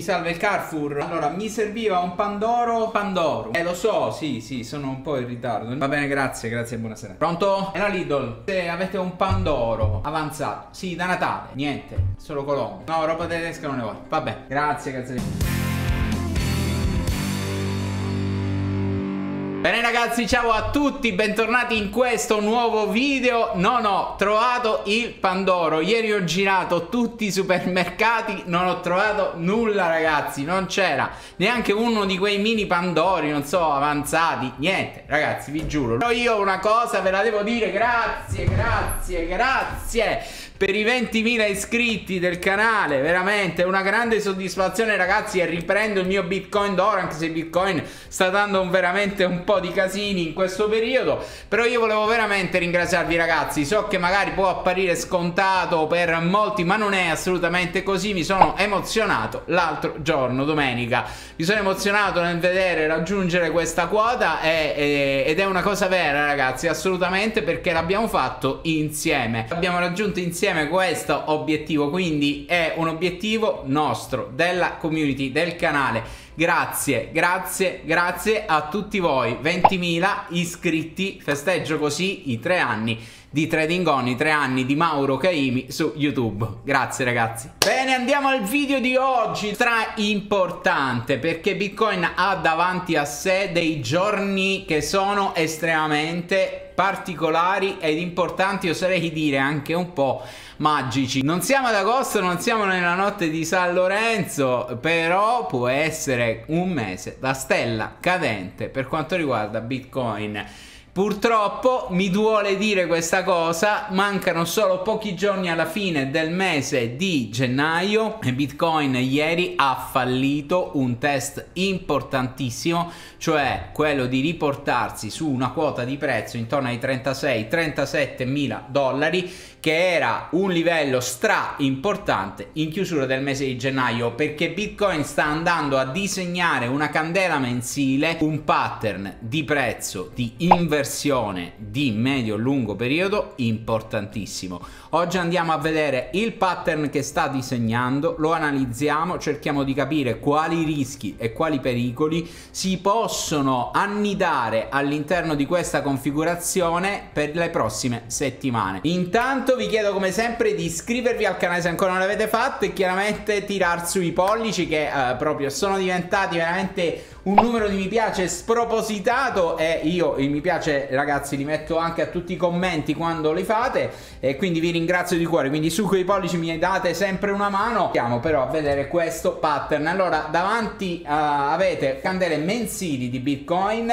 Salve il Carrefour. Allora, mi serviva un pandoro. Pandoro. Lo so, sì, sono un po' in ritardo. Va bene, grazie e buonasera. Pronto? È la Lidl. Se avete un pandoro avanzato. Sì, da Natale. Niente, solo colombo. No, roba tedesca non ne voglio. Vabbè, grazie. Bene ragazzi, ciao a tutti, bentornati in questo nuovo video. Non ho trovato il pandoro. Ieri ho girato tutti i supermercati, non ho trovato nulla ragazzi. Non c'era neanche uno di quei mini pandori, non so, avanzati. Niente ragazzi, vi giuro. Però io una cosa ve la devo dire, grazie per i 20.000 iscritti del canale. Veramente una grande soddisfazione ragazzi, e riprendo il mio Bitcoin d'oro, anche se Bitcoin sta dando veramente un po' di casini in questo periodo. Però io volevo veramente ringraziarvi ragazzi. So che magari può apparire scontato per molti, ma non è assolutamente così. Mi sono emozionato l'altro giorno, domenica. Mi sono emozionato nel vedere raggiungere questa quota ed è una cosa vera ragazzi, assolutamente, perché l'abbiamo fatto insieme. Abbiamo raggiunto insieme questo obiettivo, quindi è un obiettivo nostro, della community, del canale. Grazie a tutti voi. 20.000 iscritti, festeggio così i 3 anni di Trading On, i 3 anni di Mauro Caimi su YouTube. Grazie ragazzi. Bene, andiamo al video di oggi, stra importante, perché Bitcoin ha davanti a sé dei giorni che sono estremamente particolari ed importanti, oserei dire anche un po' magici. Non siamo ad agosto, non siamo nella notte di San Lorenzo, però può essere un mese da stella cadente per quanto riguarda Bitcoin. Purtroppo mi duole dire questa cosa, mancano solo pochi giorni alla fine del mese di gennaio e Bitcoin ieri ha fallito un test importantissimo, cioè quello di riportarsi su una quota di prezzo intorno ai 36-37 mila dollari, che era un livello stra importante in chiusura del mese di gennaio, perché Bitcoin sta andando a disegnare una candela mensile, un pattern di prezzo di inversione di medio-lungo periodo importantissimo. Oggi andiamo a vedere il pattern che sta disegnando, lo analizziamo, cerchiamo di capire quali rischi e quali pericoli si possono annidare all'interno di questa configurazione per le prossime settimane. Intanto vi chiedo come sempre di iscrivervi al canale se ancora non l'avete fatto e chiaramente tirar sui pollici che proprio sono diventati veramente un numero di mi piace spropositato, e io il mi piace ragazzi li metto anche a tutti i commenti quando li fate, e quindi vi ringrazio di cuore. Quindi su quei pollici mi date sempre una mano. Andiamo però a vedere questo pattern. Allora, davanti avete candele mensili di Bitcoin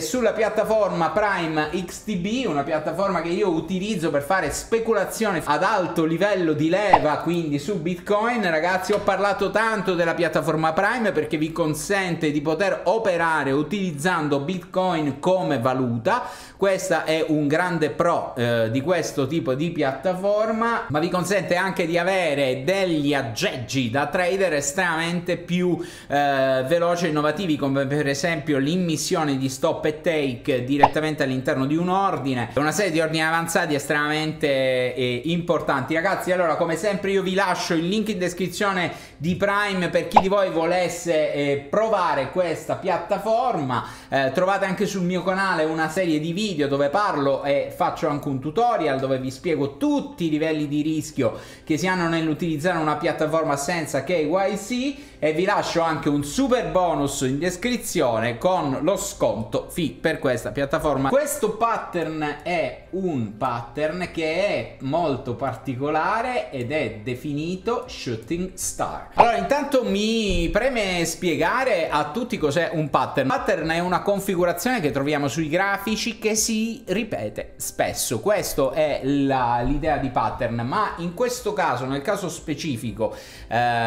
sulla piattaforma Prime XTB, una piattaforma che io utilizzo per fare speculazione ad alto livello di leva, quindi su Bitcoin. Ragazzi, ho parlato tanto della piattaforma Prime perché vi consente di poter operare utilizzando Bitcoin come valuta. Questa è un grande pro di questo tipo di piattaforma, ma vi consente anche di avere degli aggeggi da trader estremamente più veloci e innovativi, come per esempio l'immissione di stop e take direttamente all'interno di un ordine, una serie di ordini avanzati estremamente importanti ragazzi. Allora, come sempre io vi lascio il link in descrizione di Prime per chi di voi volesse provare questa piattaforma. Trovate anche sul mio canale una serie di video dove parlo e faccio anche un tutorial dove vi spiego tutti i livelli di rischio che si hanno nell'utilizzare una piattaforma senza KYC, e vi lascio anche un super bonus in descrizione con lo sconto fee per questa piattaforma. Questo pattern è un pattern che è molto particolare ed è definito shooting star. Allora, intanto mi preme spiegare a tutti cos'è un pattern. Un pattern è una configurazione che troviamo sui grafici che si ripete spesso. Questo è l'idea di pattern, ma in questo caso, nel caso specifico,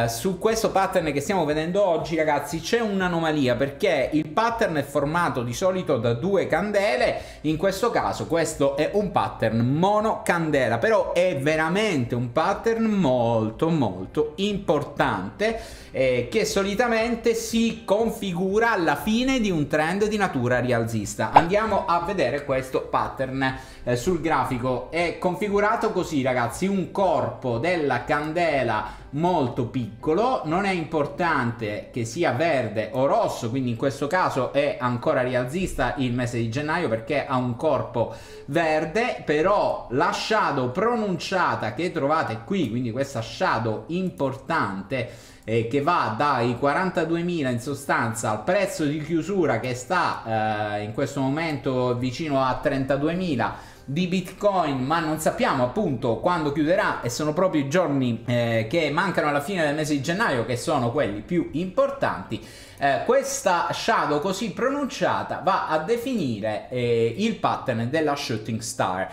su questo pattern che stiamo vedendo oggi ragazzi c'è un'anomalia, perché il pattern è formato di solito da 2 candele. In questo caso questo è un pattern monocandela, però è veramente un pattern molto molto importante che solitamente si configura addirittura alla fine di un trend di natura rialzista. Andiamo a vedere questo pattern sul grafico. È configurato così, ragazzi: un corpo della candela molto piccolo, non è importante che sia verde o rosso, quindi in questo caso è ancora rialzista il mese di gennaio perché ha un corpo verde, però la shadow pronunciata che trovate qui, quindi questa shadow importante che va dai 42.000 in sostanza al prezzo di chiusura che sta in questo momento vicino a 32.000 di Bitcoin, ma non sappiamo appunto quando chiuderà, e sono proprio i giorni che mancano alla fine del mese di gennaio che sono quelli più importanti. Questa shadow così pronunciata va a definire il pattern della shooting star.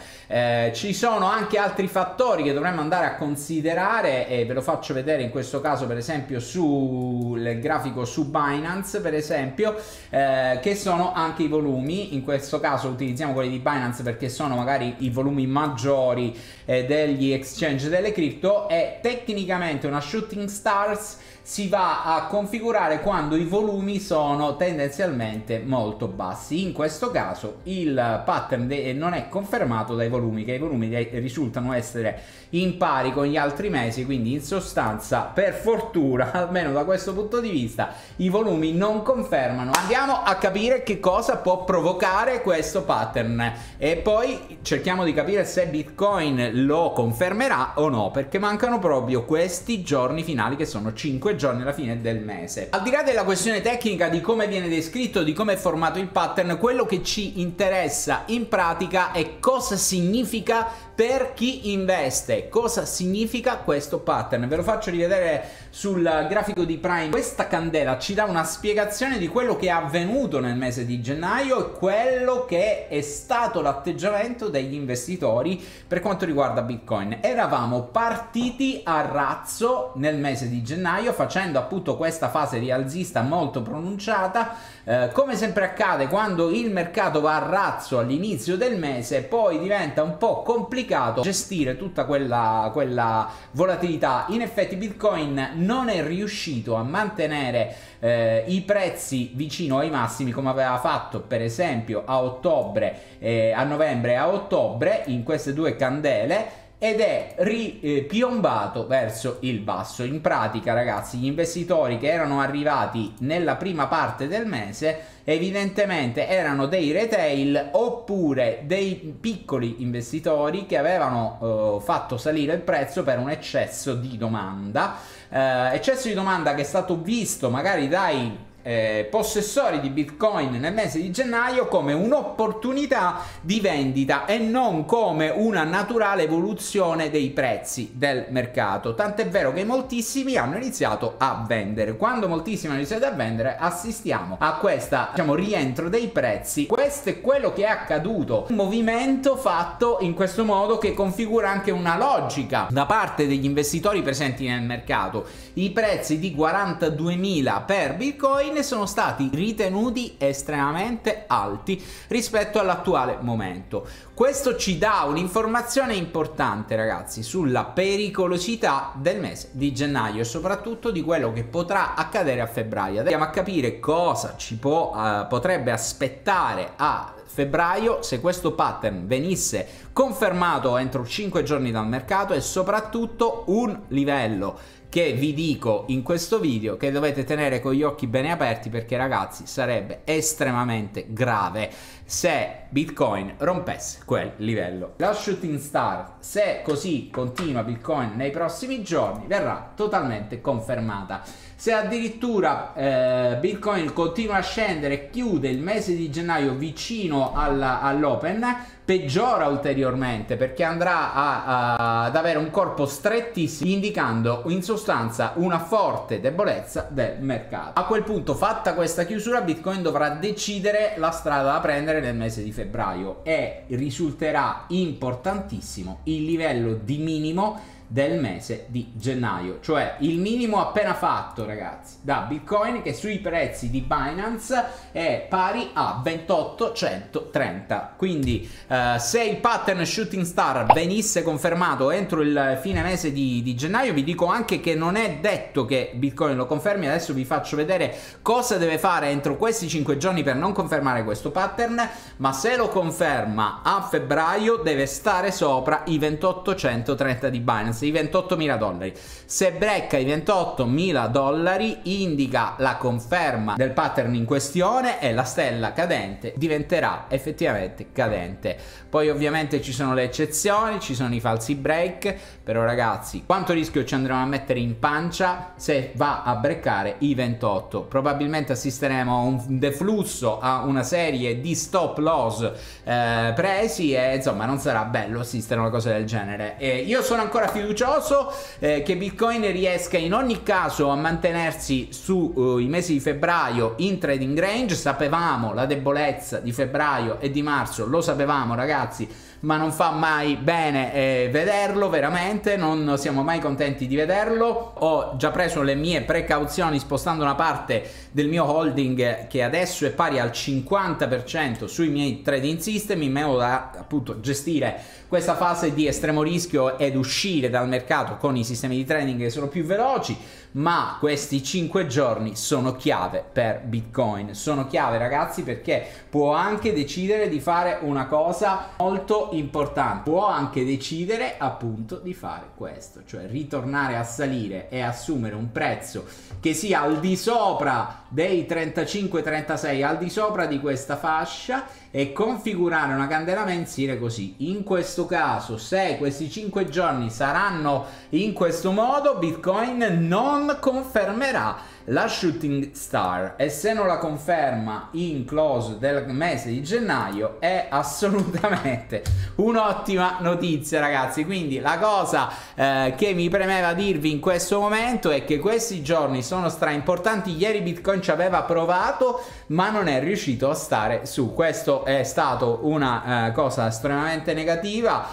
Ci sono anche altri fattori che dovremmo andare a considerare e ve lo faccio vedere in questo caso, per esempio sul grafico su Binance, per esempio, che sono anche i volumi. In questo caso utilizziamo quelli di Binance perché sono magari i volumi maggiori degli exchange delle cripto, e tecnicamente una shooting stars si va a configurare quando i volumi sono tendenzialmente molto bassi. In questo caso il pattern non è confermato dai volumi, che i volumi risultano essere in pari con gli altri mesi, quindi in sostanza, per fortuna, almeno da questo punto di vista, i volumi non confermano. Andiamo a capire che cosa può provocare questo pattern e poi cerchiamo di capire se Bitcoin lo confermerà o no, perché mancano proprio questi giorni finali che sono 5 giorni alla fine del mese. Al di là della questione tecnica di come viene descritto, di come è formato il pattern, quello che ci interessa in pratica è cosa significa per chi investe, cosa significa questo pattern. Ve lo faccio rivedere sul grafico di Prime. Questa candela ci dà una spiegazione di quello che è avvenuto nel mese di gennaio e quello che è stato l'atteggiamento degli investitori per quanto riguarda Bitcoin. Eravamo partiti a razzo nel mese di gennaio, facendo appunto questa fase rialzista molto pronunciata. Come sempre accade, quando il mercato va a razzo all'inizio del mese, poi diventa un po' complicato gestire tutta quella volatilità. In effetti Bitcoin non è riuscito a mantenere i prezzi vicino ai massimi come aveva fatto per esempio a ottobre, a novembre e a ottobre, in queste due candele, ed è ripiombato verso il basso. In pratica, ragazzi, gli investitori che erano arrivati nella prima parte del mese evidentemente erano dei retail oppure dei piccoli investitori che avevano fatto salire il prezzo per un eccesso di domanda, che è stato visto magari dai possessori di Bitcoin nel mese di gennaio come un'opportunità di vendita e non come una naturale evoluzione dei prezzi del mercato. Tant'è vero che moltissimi hanno iniziato a vendere. Quando moltissimi hanno iniziato a vendere, assistiamo a questa, diciamo, rientro dei prezzi. Questo è quello che è accaduto, un movimento fatto in questo modo che configura anche una logica da parte degli investitori presenti nel mercato. I prezzi di 42.000 per Bitcoin sono stati ritenuti estremamente alti rispetto all'attuale momento. Questo ci dà un'informazione importante, ragazzi, sulla pericolosità del mese di gennaio e soprattutto di quello che potrà accadere a febbraio. Andiamo a capire cosa ci potrebbe aspettare a febbraio se questo pattern venisse confermato entro 5 giorni dal mercato, e soprattutto un livello che vi dico in questo video che dovete tenere con gli occhi bene aperti, perché, ragazzi, sarebbe estremamente grave se Bitcoin rompesse quel livello. La shooting star, se così continua Bitcoin nei prossimi giorni, verrà totalmente confermata. Se addirittura Bitcoin continua a scendere e chiude il mese di gennaio vicino all'open, peggiora ulteriormente perché andrà ad avere un corpo strettissimo, indicando in sostanza una forte debolezza del mercato. A quel punto, fatta questa chiusura, Bitcoin dovrà decidere la strada da prendere nel mese di febbraio e risulterà importantissimo il livello di minimo del mese di gennaio, cioè il minimo appena fatto, ragazzi, da Bitcoin, che sui prezzi di Binance è pari a 2830. Quindi se il pattern Shooting Star venisse confermato entro il fine mese di gennaio, vi dico anche che non è detto che Bitcoin lo confermi. Adesso vi faccio vedere cosa deve fare entro questi 5 giorni per non confermare questo pattern, ma se lo conferma a febbraio deve stare sopra i 2830 di Binance, i $28.000. Se brecca i $28.000 indica la conferma del pattern in questione e la stella cadente diventerà effettivamente cadente. Poi ovviamente ci sono le eccezioni, ci sono i falsi break, però ragazzi, quanto rischio ci andremo a mettere in pancia se va a breccare i 28? Probabilmente assisteremo a un deflusso, a una serie di stop loss presi, e insomma non sarà bello assistere a una cosa del genere. Io sono ancora fiducioso che Bitcoin riesca in ogni caso a mantenersi sui mesi di febbraio in trading range. Sapevamo la debolezza di febbraio e di marzo, lo sapevamo ragazzi, ma non fa mai bene vederlo, veramente non siamo mai contenti di vederlo. Ho già preso le mie precauzioni spostando una parte del mio holding, che adesso è pari al 50%, sui miei trading system, in modo da appunto gestire questa fase di estremo rischio ed uscire dal mercato con i sistemi di trading che sono più veloci. Ma questi 5 giorni sono chiave per Bitcoin, sono chiave ragazzi, perché può anche decidere di fare una cosa molto importante, può anche decidere appunto di fare questo, cioè ritornare a salire e assumere un prezzo che sia al di sopra dei 35-36, al di sopra di questa fascia, e configurare una candela mensile così. In questo caso, se questi 5 giorni saranno in questo modo, Bitcoin non confermerà la Shooting Star, e se non la conferma in close del mese di gennaio è assolutamente un'ottima notizia ragazzi. Quindi la cosa che mi premeva dirvi in questo momento è che questi giorni sono stra importanti. Ieri Bitcoin ci aveva provato ma non è riuscito a stare su, questo è stato una cosa estremamente negativa.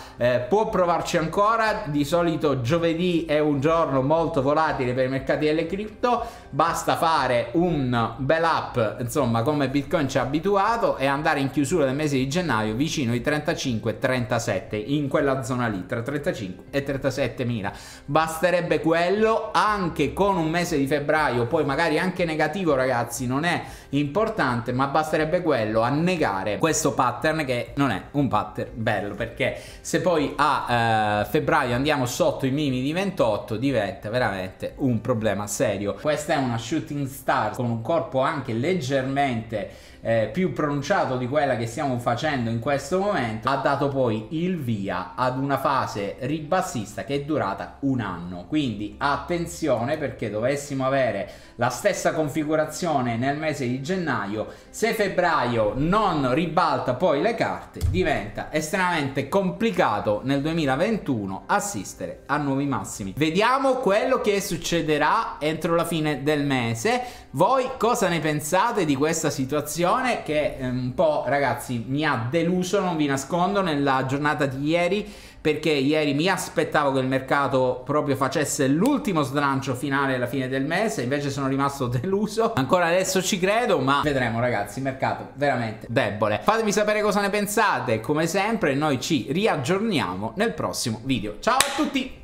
Può provarci ancora, di solito giovedì è un giorno molto volatile per i mercati delle cripto. Basta fare un bel up, insomma, come Bitcoin ci ha abituato, e andare in chiusura del mese di gennaio vicino ai 35-37, in quella zona lì, tra 35 e 37.000. Basterebbe quello, anche con un mese di febbraio poi magari anche negativo ragazzi, non è importante, ma basterebbe quello a negare questo pattern, che non è un pattern bello, perché se poi a febbraio andiamo sotto i minimi di 28 diventa veramente un problema serio. Questa è una Shooting Star con un corpo anche leggermente più pronunciato di quella che stiamo facendo in questo momento. Ha dato poi il via ad una fase ribassista che è durata un anno, quindi attenzione, perché dovessimo avere la stessa configurazione nel mese di gennaio, se febbraio non ribalta poi le carte diventa estremamente complicato nel 2021 assistere a nuovi massimi. Vediamo quello che succederà entro la fine del mese. Voi cosa ne pensate di questa situazione, che un po' ragazzi mi ha deluso, non vi nascondo, nella giornata di ieri, perché ieri mi aspettavo che il mercato proprio facesse l'ultimo slancio finale alla fine del mese, invece sono rimasto deluso. Ancora adesso ci credo, ma vedremo ragazzi, mercato veramente debole. Fatemi sapere cosa ne pensate, come sempre noi ci riaggiorniamo nel prossimo video. Ciao a tutti!